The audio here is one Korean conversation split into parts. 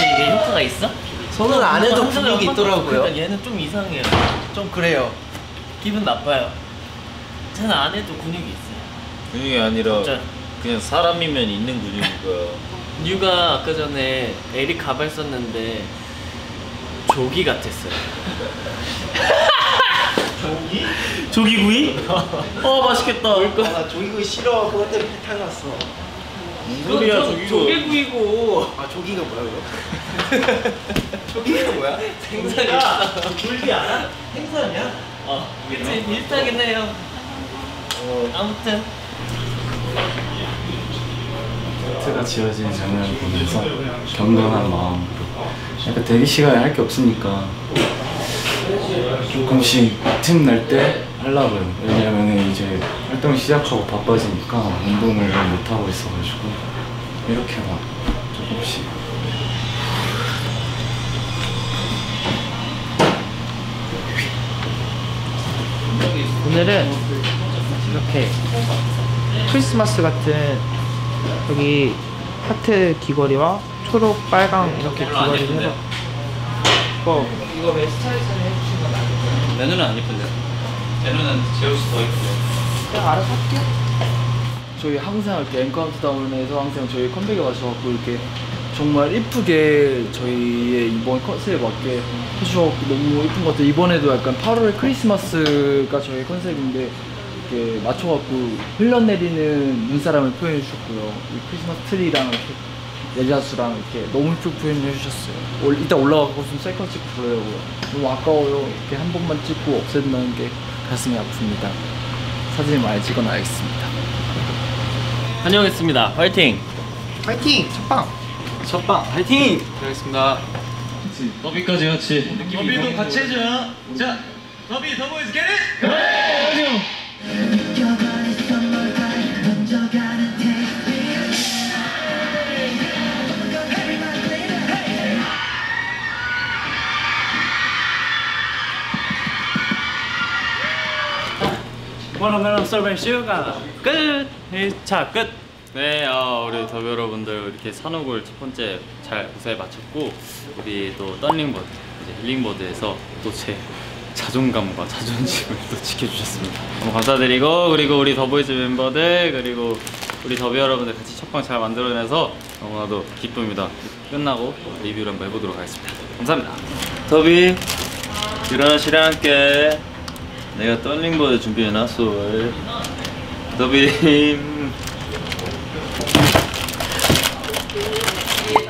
근데 이게 효과가 있어? 저는 안 해도 분위기 있더라고요. 그러니까 얘는 좀 이상해요. 좀 그래요. 기분 나빠요. 쟤는 안 해도 근육이 있어요. 근육이 아니라 진짜. 그냥 사람이면 있는 근육이고요. 뉴가 아까 전에 에릭 가발 썼는데 조기 같았어요. 조기? 조기구이? 어 맛있겠다. 나 조기구이 싫어. 그것 때문에 피탄 났어. 소리야 조기구이. 조기구이고. 아 조기가 뭐야? 조기가 뭐야? 생선이야. 졸지 않아? 생선이야? 어. 그치 비슷하긴 해요. 아무튼 하트가 지어진 장면을 보면서 경건한 마음. 약간 대기 시간에 할 게 없으니까 조금씩 틈 날 때 하려고요. 왜냐면은 이제 활동 시작하고 바빠지니까 운동을 못 하고 있어가지고 이렇게 막 조금씩. 오늘은 이렇게 크리스마스 같은 여기 하트 귀걸이와 초록, 빨강 이렇게 귀걸이를 해서 이거 왜 스타일처럼 해주신 건 아니에요? 내 눈은 안 예쁜데? 제 눈은 제 옷이 더 예쁜데 내가 알아서 할게요. 저희 항상 이렇게 앵커 카운트다운에서 항상 저희 컴백에 와서 이렇게 정말 이쁘게 저희의 이번 컨셉에 맞게 해주셔서 너무 예쁜 것 같아요. 이번에도 약간 8월의 크리스마스가 저희 컨셉인데 이렇게 맞춰갖고 흘러내리는 눈사람을 표현해 주셨고요. 이 크리스마스 트리랑 이렇게 예자수랑 이렇게 너무 쭉 표현해 주셨어요. 이따 올라가고 좀 셀컷씩 부르려고요. 너무 아까워요. 이렇게 한 번만 찍고 없앤다는 게 가슴이 아픕니다. 사진 많이 찍어놔야겠습니다. 환영했습니다. 화이팅! 화이팅! 첫방! 첫방! 화이팅! 고생하셨습니다. 더비까지 같이. 더비도 같이 해줘요. 자! 더비, 더보이즈 get it! 그래! 오늘은 설명 시우가 끝! 1차 끝! 네, 우리 더비 여러분들 이렇게 산호골 첫 번째 잘 무사히 마쳤고 우리 또 던링보드, 이제 힐링보드에서 또 제 자존감과 자존심을 또 지켜주셨습니다. 너무 감사드리고 그리고 우리 더보이즈 멤버들 그리고 우리 더비 여러분들 같이 첫방 잘 만들어내서 너무나도 기쁩니다. 끝나고 리뷰를 한번 해보도록 하겠습니다. 감사합니다. 더비 일어나시라 함께 내가 던링보드 준비해놨어. 더비님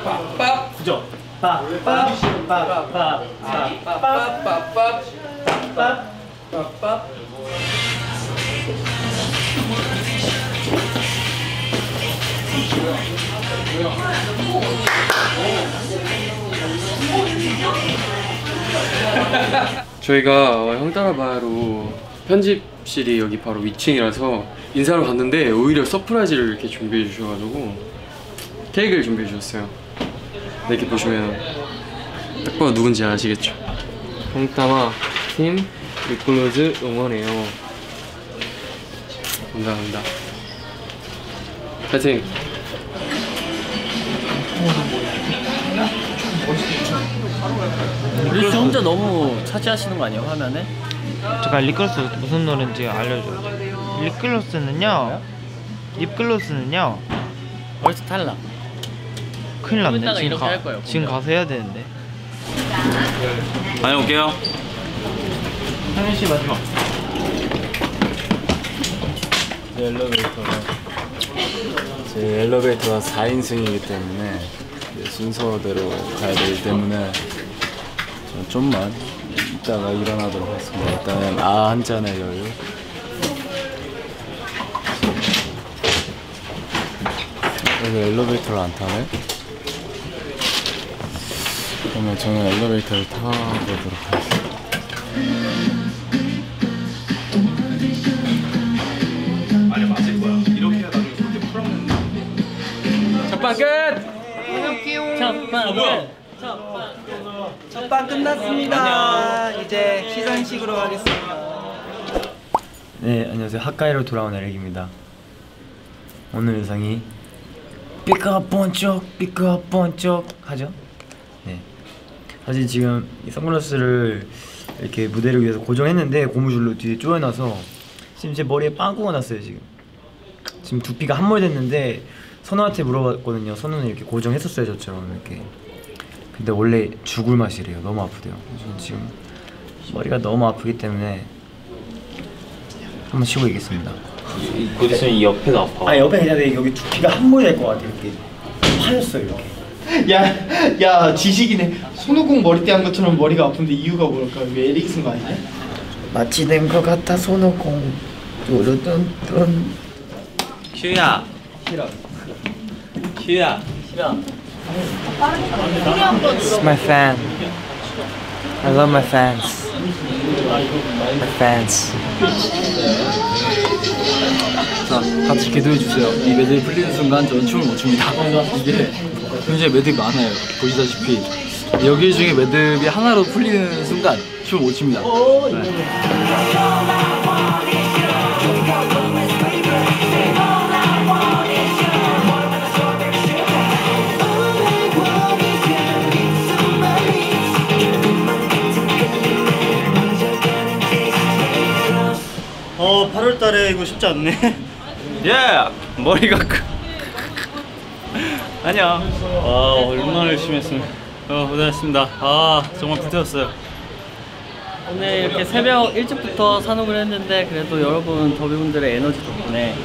빡빡 그죠? 빡빡 빡빡 빡빡 빡빡 저희가 형따라바로 편집실이 여기 바로 위층이라서 인사를 갔는데 오히려 서프라이즈를 이렇게 준비해 주셔가지고 케이크를 준비해 주셨어요. 이렇게 보시면 딱 봐도 누군지 아시겠죠? 형따마 팀 립글로즈 응원해요. 감사합니다. 파이팅! 립글로스 혼자 너무 차지하시는 거 아니에요? 화면에? 잠깐 립글로스 무슨 노래인지 알려줘요. 립글로스는요 벌써 탈락. 큰일 났네. 지금 가서 해야 되는데. 다녀올게요. 상윤씨 마지막 제 엘리베이터가 4인승이기 때문에 순서대로 가야 되기 때문에 좀만 이따가 일어나도록 하겠습니다. 일단은 한 잔의 여유. 왜 엘리베이터를 안 타네? 그러면 저는 엘리베이터를 타보도록 하겠습니다. 아니 맞을 거야. 이렇게 해야 나중에 그렇게 풀어먹는다. 첫방 끝! 첫방 끝! 첫방 끝났습니다. 안녕. 이제 시상식으로 가겠습니다. 네, 안녕하세요. 핫가이로 돌아온 에릭입니다. 오늘 의상이 삐까뻔쩍 삐까뻔쩍 하죠? 사실 지금 이 선글라스를 이렇게 무대를 위해서 고정했는데 고무줄로 뒤에 조여놔서 지금 제 머리에 빵꾸가 났어요. 지금 두피가 함몰 됐는데 선우한테 물어봤거든요. 선우는 이렇게 고정했었어요, 저처럼 이렇게. 근데 원래 죽을 맛이래요. 너무 아프대요. 저는 지금 머리가 너무 아프기 때문에 한번 쉬고 있겠습니다. 곧 있으면 이 옆에가 아파. 아, 옆에 그냥 여기 두피가 함몰 될 것 같아. 이렇게 파였어요, 이렇게. 야 지식이네. 손오공 머리띠 한 것처럼 머리가 아픈데 이유가 뭘까? 왜 에릭 쓴 거 아니야? 마취된 것 같아 손오공. 뚜루뚠뚠. 큐야. This is my fan. I love my fans. My fans. 자, 같이 기도해 주세요. 이 매듭이 풀리는 순간 저는 춤을 못 춥니다. 이게 굉장히 매듭이 많아요. 보시다시피 여기 중에 매듭이 하나로 풀리는 순간 춤을 못 춥니다. 어, 8월달에 이거 쉽지 않네. 야! 머리가 안녕. 아, 얼마나 열심히 했으면. 고생하셨습니다. 아, 정말 불태웠어요. 오늘 이렇게 새벽 일찍부터 산업을 했는데 그래도 여러분 더비분들의 에너지 덕분에,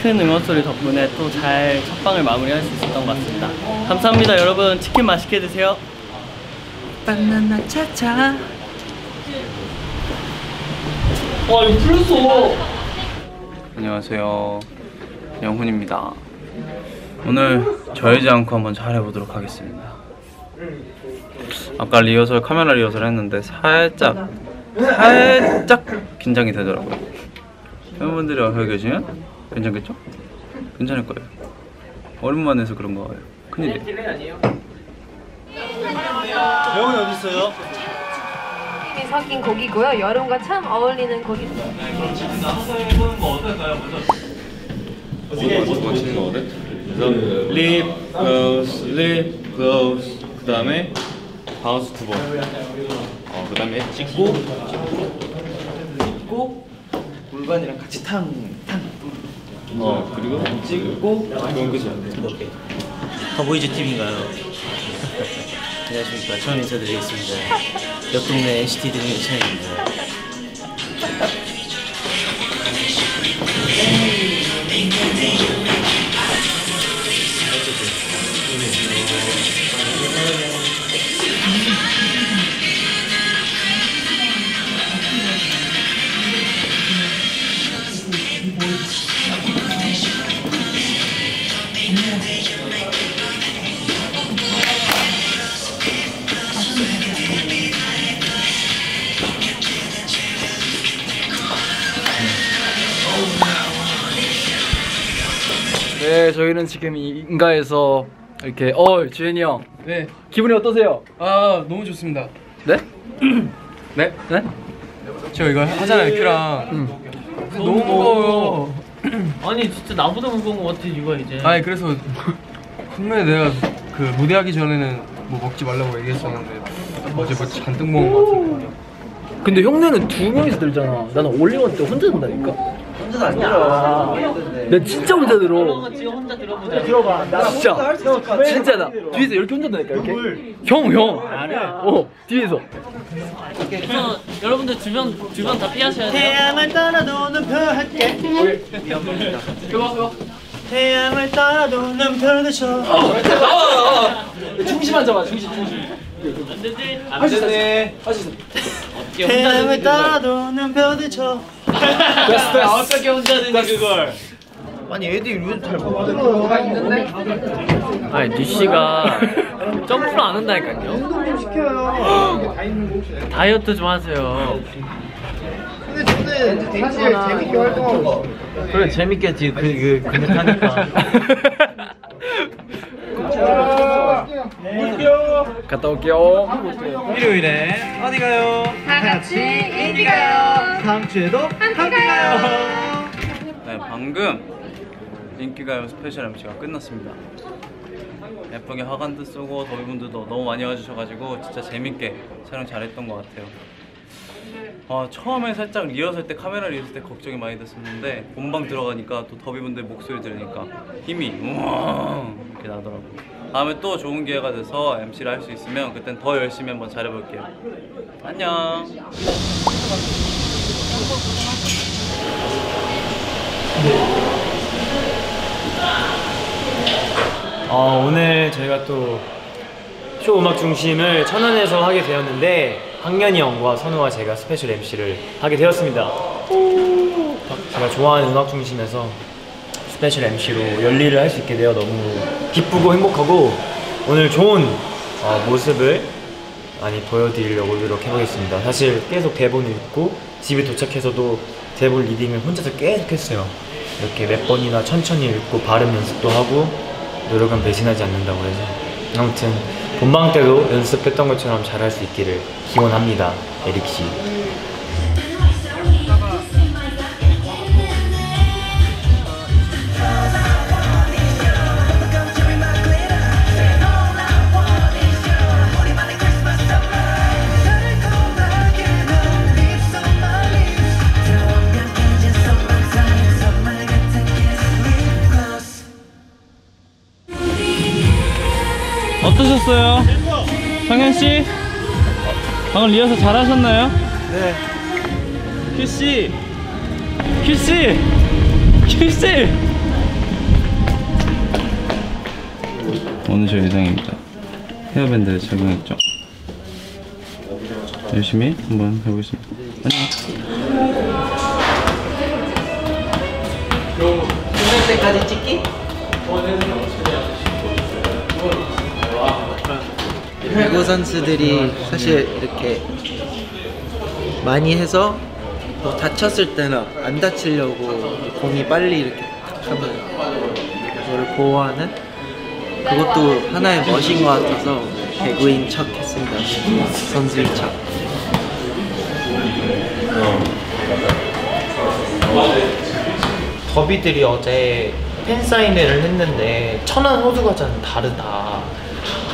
큰 응원소리 덕분에 또 잘 첫방을 마무리할 수 있었던 것 같습니다. 감사합니다 여러분. 치킨 맛있게 드세요. 바나나 차차. 와, 이거 풀렸어. 안녕하세요, 영훈입니다. 오늘 저이지 않고 한번 잘해보도록 하겠습니다. 아까 리허설, 카메라 리허설 했는데 살짝 긴장이 되더라고요. 팬분들이 와서 계시면 괜찮겠죠? 괜찮을 거예요. 오랜만에 해서 그런 거예요. 큰일이에요. 영훈이 어디 있어요? 섞인 곡이고요. 여름과 참 어울리는 곡입니다. 립 글로스, 립 글로스. 그 다음에 바운스 2번. 그 다음에 찍고 물반이랑 같이 탕. 그리고 찍고. 그건 그죠. 더 보이즈 팀인가요? 안녕하십니까. 처음 인사드리겠습니다. 옆 동네 NCT 등의 이찬입니다. 네, 저희는 지금 인가에서 이렇게 주현이 형. 네. 기분이 어떠세요? 아, 너무 좋습니다. 네? 네? 저 이거 하잖아요, 큐랑. 너무 무거워요. 아니, 진짜 나보다 무거운 것 같아, 이거 이제. 아니, 그래서 분명히 내가 그 무대하기 전에는 뭐 먹지 말라고 얘기했었는데 어제 뭐 잔뜩 먹은 것 같은데. 근데 형네는 두 명이서 들잖아. 나는 올리원 때 혼자 든다니까. 나 진짜 혼자 들어. 혼자 들어보자. 들어봐. 나 진짜 나 뒤에서 이렇게 혼자 다니까 이렇게. 형. 아니야. 뒤에서. 그래서 여러분들 주변 다 피하셔야 돼요. 태양을 따라도 눈 펴할게. 미안합니다. 그거. 태양을 따라도 눈 펴대셔. 나와. 중심만 잡아. 중심. 안 되지? 안 되네. 하시죠. 태양을 따라도 눈 펴대셔. 어떻게 혼자 되니 그걸? 아니, 애들이 요즘 잘 못 들어요. 아니, 뉴씨가 점프를 안 한다니까요. 운동 좀 시켜요. 다이어트 좀 하세요. 근데 저는 되게 재밌게 활동하고 싶어요. 그래, 재밌겠지. 근데 하니까. 갔다 올게요. 일요일에 어디 가요? 다 같이 인디 가요. 다음 주에도 함께 가요. 네, 방금 인기가요 스페셜 MC가 끝났습니다. 예쁘게 화관도 쓰고 더위분들도 너무 많이 와주셔가지고 진짜 재밌게 촬영 잘했던 것 같아요. 처음에 살짝 리허설 때, 카메라 리허설 때 걱정이 많이 됐었는데 본방 들어가니까 또 더비분들 목소리 들으니까 힘이 이렇게 나더라고요. 다음에 또 좋은 기회가 돼서 MC를 할 수 있으면 그땐 더 열심히 한번 잘해볼게요. 안녕. 오늘 저희가 또 쇼 음악 중심을 천안에서 하게 되었는데 학년이 형과 선우와 제가 스페셜 MC를 하게 되었습니다. 제가 좋아하는 음악 중심에서 스페셜 MC로 열일을 할 수 있게 되어 너무 기쁘고 행복하고 오늘 좋은 모습을 많이 보여드리려고 노력해보겠습니다. 사실 계속 대본을 읽고 집에 도착해서도 대본 리딩을 혼자서 계속 했어요. 이렇게 몇 번이나 천천히 읽고 발음 연습도 하고 노력은 배신하지 않는다고 해서 아무튼 본방 때도 연습했던 것처럼 잘할 수 있기를 기원합니다. 에릭 씨. 어떠셨어요? 성현씨? 방금 리허설 잘하셨나요? 네. 큐씨! 큐씨! 큐씨! 오늘 저 의상입니다. 헤어밴드를 착용했죠? 열심히 한번 해보겠습니다. 안녕! 끝날 때까지 찍기? 배구 선수들이 사실 이렇게 많이 해서 뭐 다쳤을 때나 안 다치려고 공이 빨리 이렇게 탁 하면 그거를 보호하는 그것도 하나의 멋인 것 같아서 배구인 척 했습니다. 선수인 척. 더비들이 어제 팬사인회를 했는데 천안 호두과자는 다르다.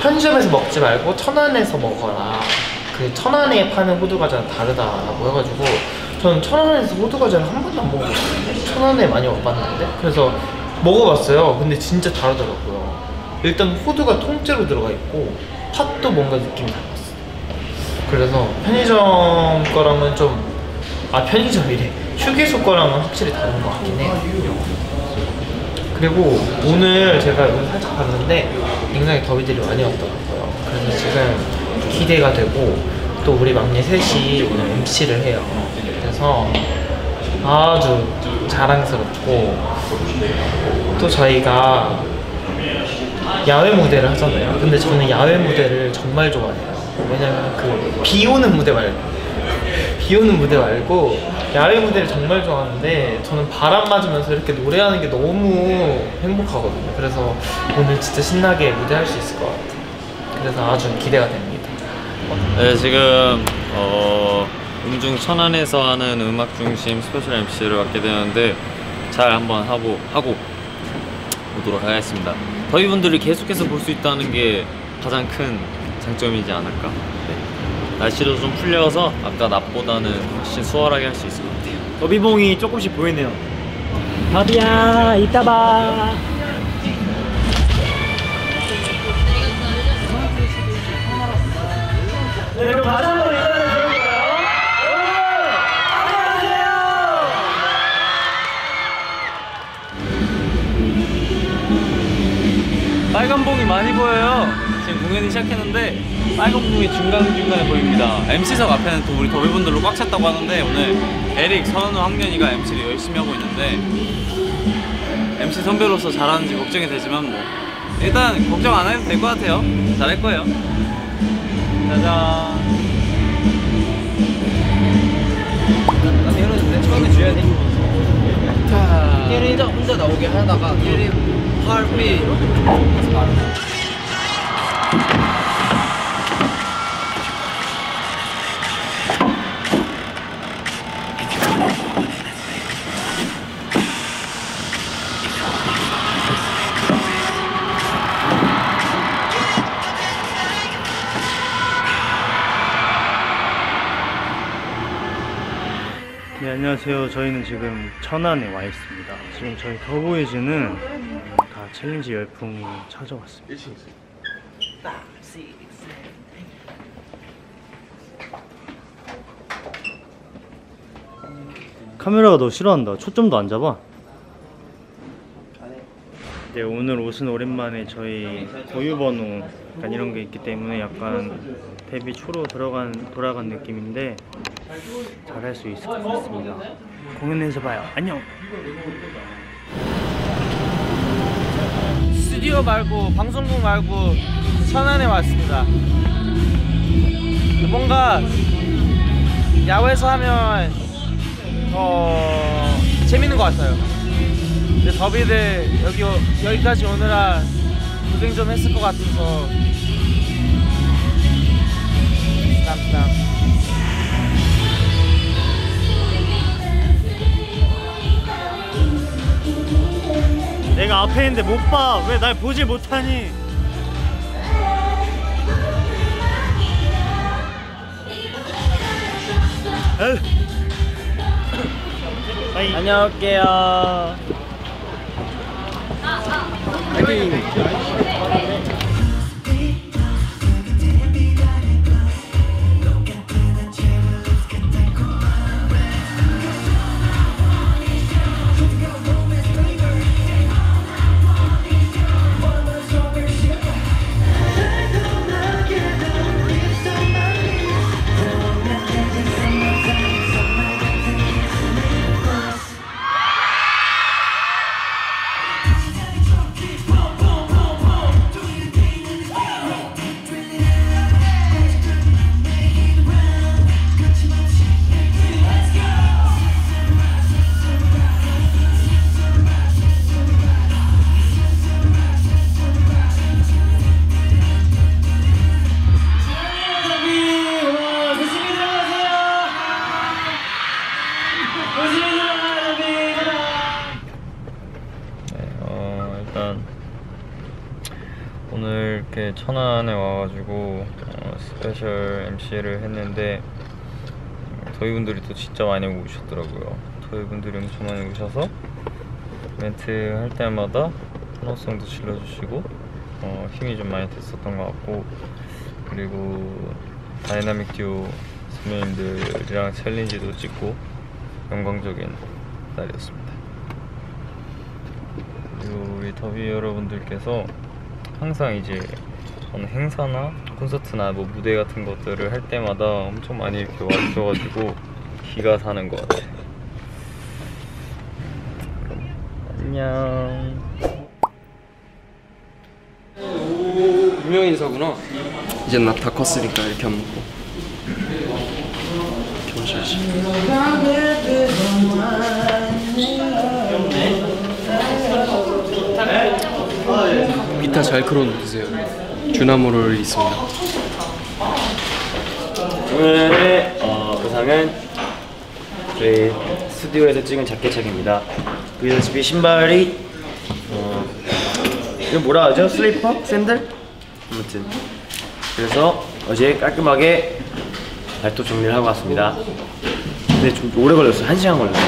편의점에서 먹지 말고 천안에서 먹어라. 그 천안에 파는 호두과자는 다르다라고 해가지고 저는 천안에서 호두과자를 한 번도 안 먹어봤는데 천안에 많이 와봤는데 그래서 먹어봤어요. 근데 진짜 다르더라고요. 일단 호두가 통째로 들어가 있고 팥도 뭔가 느낌이 달랐어요. 그래서 편의점 거랑은 좀 편의점이래. 휴게소 거랑은 확실히 다른 것 같긴 해요. 그리고 오늘 제가 여기 살짝 봤는데 굉장히 더비들이 많이 왔더라고요. 그래서 지금 기대가 되고 또 우리 막내 셋이 오늘 MC를 해요. 그래서 아주 자랑스럽고 또 저희가 야외 무대를 하잖아요. 근데 저는 야외 무대를 정말 좋아해요. 왜냐면 그 비 오는 무대 말고 야외 무대를 정말 좋아하는데 저는 바람 맞으면서 이렇게 노래하는 게 너무 행복하거든요. 그래서 오늘 진짜 신나게 무대할 수 있을 것 같아요. 그래서 아주 기대가 됩니다. 네, 지금 음중 천안에서 하는 음악 중심 스페셜 MC를 맡게 되는데 잘 한번 하고 오도록 하겠습니다. 더위 분들이 계속해서 볼 수 있다는 게 가장 큰 장점이지 않을까. 네. 날씨도 좀 풀려서 아까 낮보다는 훨씬 수월하게 할 수 있을 것 같아요. 더비봉이 조금씩 보이네요. 더비야 이따 봐. 네, 그럼 바람으로 인사를 드릴까요? 안녕하세요. 빨간 봉이 많이 보여요. 공연이 시작했는데 빨간 봉이 중간중간에 보입니다. MC석 앞에는 또 우리 더비분들로 꽉 찼다고 하는데 오늘 에릭, 선우, 학년이가 MC를 열심히 하고 있는데 MC 선배로서 잘하는지 걱정이 되지만 뭐 일단 걱정 안 해도 될 것 같아요. 잘할 거예요. 짜잔. 나 헤어졌는데 처음에 줘야 돼. 캐리저 혼자 나오게 하다가 캐리 팔비 네, 안녕하세요. 저희는 지금 천안에 와 있습니다. 지금 저희 더보이즈는 다 챌린지 열풍이 찾아왔습니다. 1층 있어요. 5, 6, 7. 카메라가 너 싫어한다. 초점도 안 잡아. 네, 오늘 옷은 오랜만에 저희 고유번호 약간 이런 게 있기 때문에 약간 데뷔 초로 돌아간 느낌인데 잘할 수 있을 것 같습니다. 공연에서 봐요. 안녕. 스튜디오 말고 방송국 말고 천안에 왔습니다. 뭔가 야외에서 하면 재밌는 것 같아요. 근데 더비들 여기까지 오느라 고생 좀 했을 것 같아서 감사합니다. 내가 앞에 있는데 못 봐. 왜 날 보지 못하니? 안녕하세요. 오늘 이렇게 천안에 와가지고 스페셜 MC를 했는데 더위분들이 또 진짜 많이 오셨더라고요. 더위분들이 엄청 많이 오셔서 멘트 할 때마다 환호성도 질러주시고 힘이 좀 많이 됐었던 것 같고, 그리고 다이나믹 듀오 선배님들이랑 챌린지도 찍고 영광적인 날이었습니다. 그리고 우리 더비 여러분들께서 항상 이제 저는 행사나 콘서트나 뭐 무대 같은 것들을 할 때마다 엄청 많이 이렇게 와주셔가지고 기가 사는 것 같아요. 안녕. 유명 인사구나. 이제 나 다 컸으니까 이렇게 안 먹고 이렇게 마셔야지. 기타 잘 끌어놓으세요. 주나무를 있습니다. 오늘의 의상은 저희 스튜디오에서 찍은 자켓책입니다. 보시다시피 신발이 이거 뭐라 하죠? 슬리퍼? 샌들? 아무튼 그래서 어제 깔끔하게 발톱 정리를 하고 왔습니다. 근데 좀 오래 걸렸어요. 1시간 걸렸어요.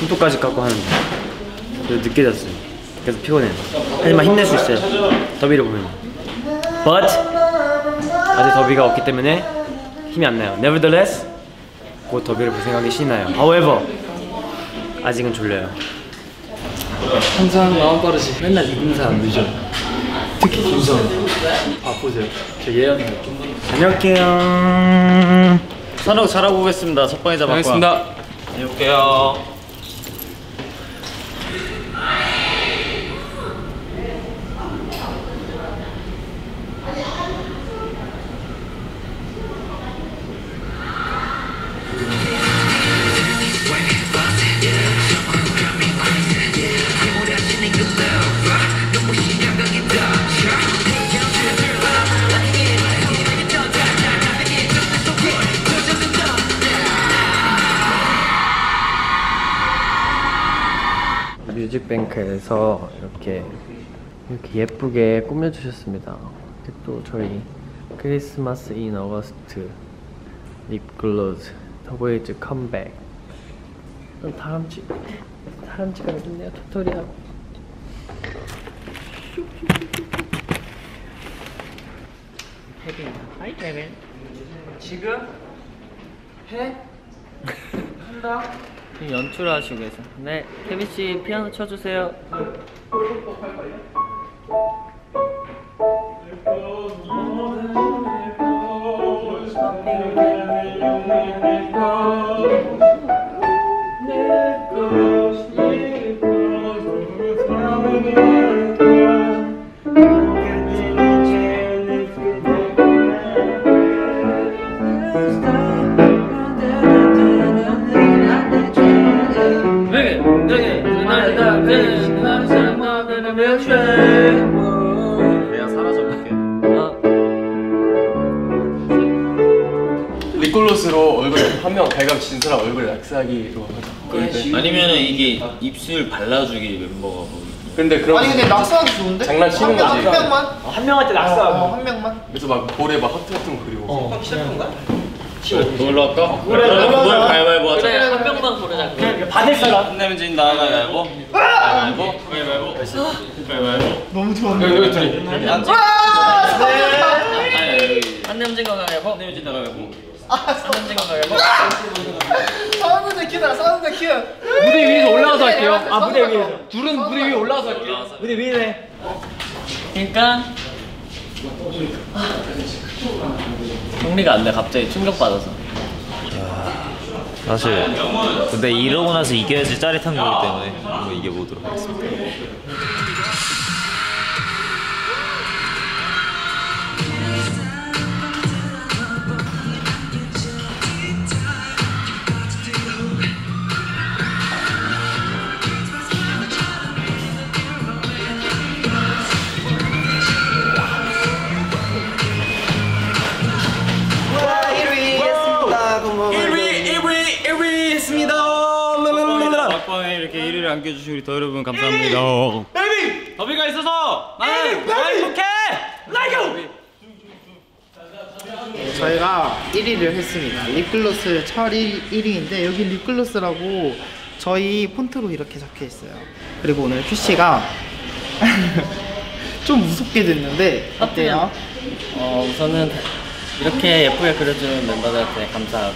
손톱까지 깎고 하는데 늦게 잤어요. 그래서 피곤해요. 하지만 힘낼 수 있어요. 더비를 보면. But 아직 더비가 없기 때문에 힘이 안 나요. Nevertheless 곧 더비를 볼 생각이 신나요. However 아직은 졸려요. 항상 마음 빠르지. 맨날 인사 안 늦어. 특히 김선. 바쁘세요. 저 예언이 할게요. 안녕하세요. 산호 잘하고 오겠습니다. 석방이자 바꿔. 알겠습니다. 안녕하세요. 뮤직뱅크에서 이렇게 예쁘게 꾸며주셨습니다. 또 저희 크리스마스 인 어거스트, 립 글로스, 더보이즈 컴백 그럼 다음 주 가야겠네요. 도토리하고. 케빈. 하이 케빈. 지금 해? 한다. 지금 연출하시고 계세요. 네, 케빈 씨 피아노 쳐주세요. 내가 사라져볼게. 립글로스로 얼굴 한명 발각 진 사람 얼굴 낙서하기로 하자. 아니면은 이게 입술 발라주기 멤버가 뭐. 근데 그럼 아니 근데 낙서하기 좋은데? 장난치는 거지. 한 명만? 한 명한테 낙서하고. 한 명만? 그래서 막 볼에 막 하트 같은 거 그리고. 시작한가? 놀러 갈까? 그래 그걸 가위바위보 하자. 그래 한 명만 고르자. 그냥 받을 사람 내면 진다. 가위바위보. 가위바위보. 가위바위보. 너무 좋아. 여기 둘이. 안 내면 진거 가위바위보. 내면 진다 가위바위보. 안 내면 진거 가위바위보. 사운드 키다 사운드 키. 무대 위에서 올라와서 할게요. 아 무대 위에서. 둘은 무대 위에 올라와서 할게요. 무대 위에. 그러니까. 정리가 안 돼. 갑자기 충격받아서. 사실 근데 이러고 나서 이겨야지 짜릿한 거기 때문에 한번 이겨보도록 하겠습니다. 이렇게 1위를 안겨주신 우리 더 여러분 감사합니다. 베이비! 더비가 있어서 나는 행복해! 라이브! 저희가 1위를 했습니다. 립글로스 첫 1위인데 여기 립글로스라고 저희 폰트로 이렇게 적혀있어요. 그리고 오늘 큐씨가 좀 무섭게 됐는데 어때요? 우선은 이렇게 예쁘게 그려주는 멤버들한테 감사하고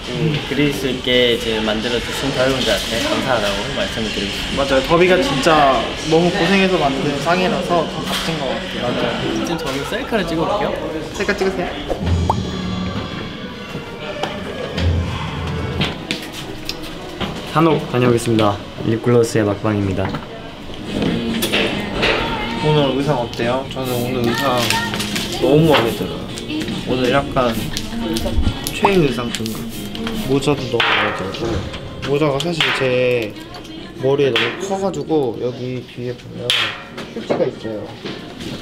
그릴 수 있게 이제 만들어주신 더비분들한테 감사하다고 말씀을 드리고 싶습니다. 맞아요. 더비가 진짜 너무 고생해서 만든 상이라서 더 값진 것 같아요. 맞아요. 지금 저는 셀카를 찍어볼게요. 셀카 찍으세요. 한옥 다녀오겠습니다. 립글로스의 막방입니다. 오늘 의상 어때요? 저는 오늘 의상 너무 마음에 들어요. 오늘 약간 최애 의상 등급. 모자도 너무 마음에 들고, 모자가 사실 제 머리에 너무 커가지고 여기 뒤에 보면 휴지가 있어요.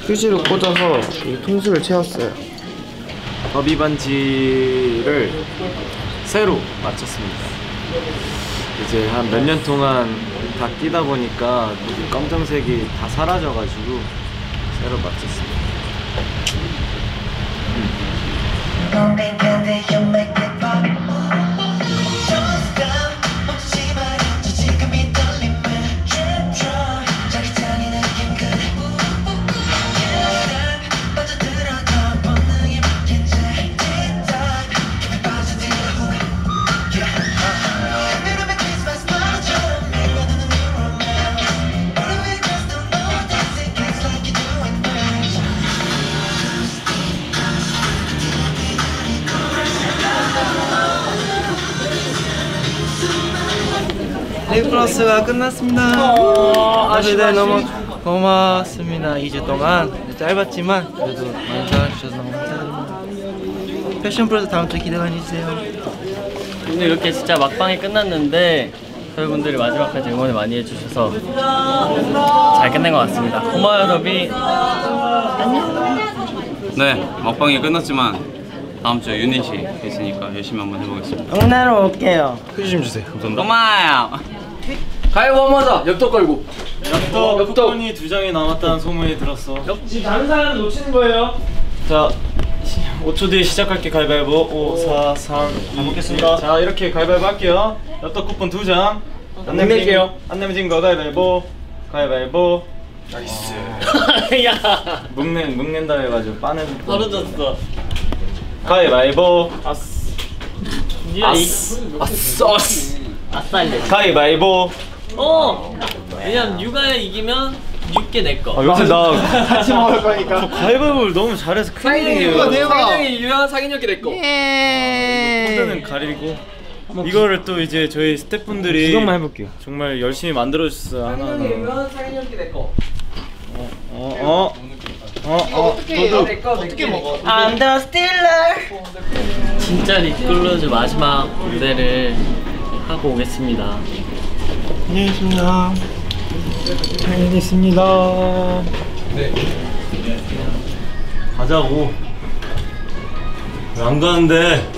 휴지를 꽂아서 이 통수를 채웠어요. 더비 반지를 새로 맞췄습니다. 이제 한 몇 년 동안 다 끼다 보니까 검정색이 다 사라져가지고 새로 맞췄습니다. 립글로스가 끝났습니다. 다들 너무 고맙습니다. 2주 동안 짧았지만 그래도 많이 사랑해주셔서 너무 감사합니다. 패션 프로도 다음 주에 기대 많이 해주세요. 오늘 이렇게 진짜 막방이 끝났는데 여러분들이 마지막까지 응원을 많이 해주셔서 잘 끝낸 것 같습니다. 고마워요 더비. 안녕. 네, 막방이 끝났지만 다음 주에 윤희씨 계시니까 열심히 한번 해보겠습니다. 응나로 올게요. 휴지 좀 주세요. 감사합니다. 고마워요. 가위바위보 한번 하자. 엽떡 걸고. 엽떡 쿠폰이 2장이 남았다는 소문이 들었어. 지금 다른 사람은 놓치는 거예요. 자, 5초 뒤에 시작할게. 가위바위보. 5, 4, 3, 잘 먹겠습니다. 자, 이렇게 가위바위보 할게요. 엽떡 쿠폰 2장. 안내게요. 안내진 거 가위바위보. 가위바위보. 나이스. 야. 묶는다 해가지고 빠는. 떨어졌어. 가위바위보. 아스. 아스. 아스. 아싸인데. 가위바위보. 어. 왜냐면 육아에 이기면. 6개 내 거. 아, 요새 나 같이 먹을 거니까. 가위바위보를 너무 잘해서 큰일이에요. 사기형이 유명한 사기형이 내 거. 폰드는 가리고 이거를 또 이제 저희 스태프분들이 구경만 해볼게요. 정말 열심히 만들어주셨어요. 사기형이 유명한 사기형이 내 거. 어떻게 먹어? I'm the stealer. 진짜 립글로즈 마지막 무대를 하고 오겠습니다. 안녕히 계십니다. 잘했습니다. 네. 가자고. 왜 안 가는데?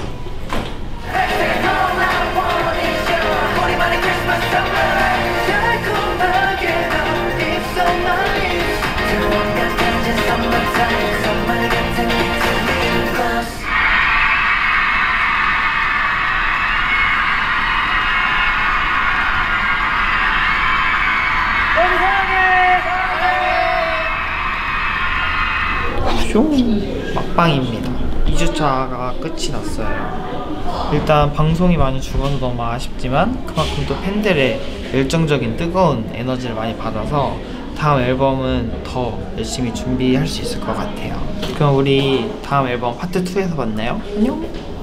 막방입니다. 2주차가 끝이 났어요. 일단 방송이 많이 죽어서 너무 아쉽지만 그만큼 또 팬들의 열정적인 뜨거운 에너지를 많이 받아서 다음 앨범은 더 열심히 준비할 수 있을 것 같아요. 그럼 우리 다음 앨범 파트 2에서 만나요. 안녕!